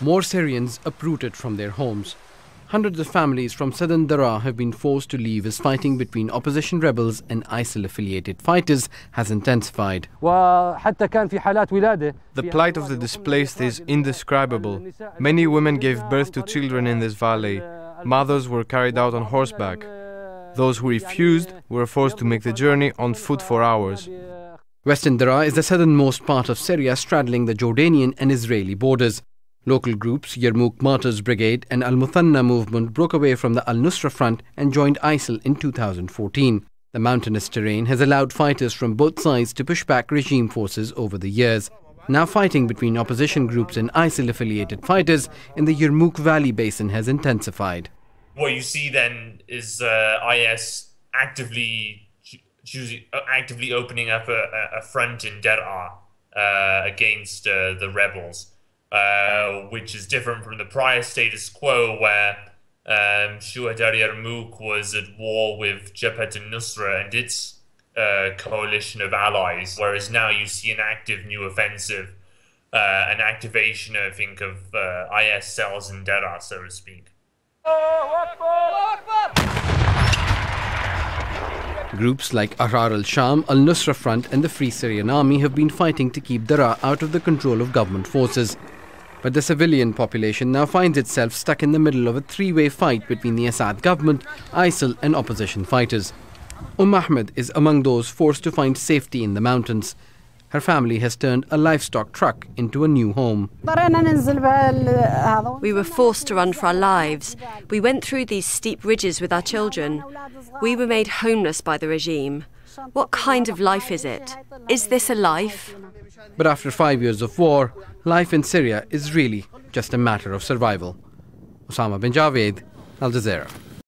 More Syrians uprooted from their homes. Hundreds of families from southern Daraa have been forced to leave as fighting between opposition rebels and ISIL-affiliated fighters has intensified. The plight of the displaced is indescribable. Many women gave birth to children in this valley. Mothers were carried out on horseback. Those who refused were forced to make the journey on foot for hours. Western Daraa is the southernmost part of Syria, straddling the Jordanian and Israeli borders. Local groups, Yarmouk Martyrs Brigade and Al Muthanna movement, broke away from the Al Nusra Front and joined ISIL in 2014. The mountainous terrain has allowed fighters from both sides to push back regime forces over the years. Now fighting between opposition groups and ISIL-affiliated fighters in the Yarmouk Valley Basin has intensified. What you see then is IS actively opening up a front in Daraa against the rebels, which is different from the prior status quo where Shuhadari Yarmouk was at war with Jabhat al-Nusra and its coalition of allies, whereas now you see an active new offensive, an activation, I think, of IS cells in Daraa, so to speak. Groups like Ahrar al-Sham, Al Nusra Front and the Free Syrian Army have been fighting to keep Daraa out of the control of government forces. But the civilian population now finds itself stuck in the middle of a three-way fight between the Assad government, ISIL and opposition fighters. Ahmed is among those forced to find safety in the mountains. Her family has turned a livestock truck into a new home. We were forced to run for our lives. We went through these steep ridges with our children. We were made homeless by the regime. What kind of life is it? Is this a life? But after 5 years of war, life in Syria is really just a matter of survival. Osama bin Javed, Al Jazeera.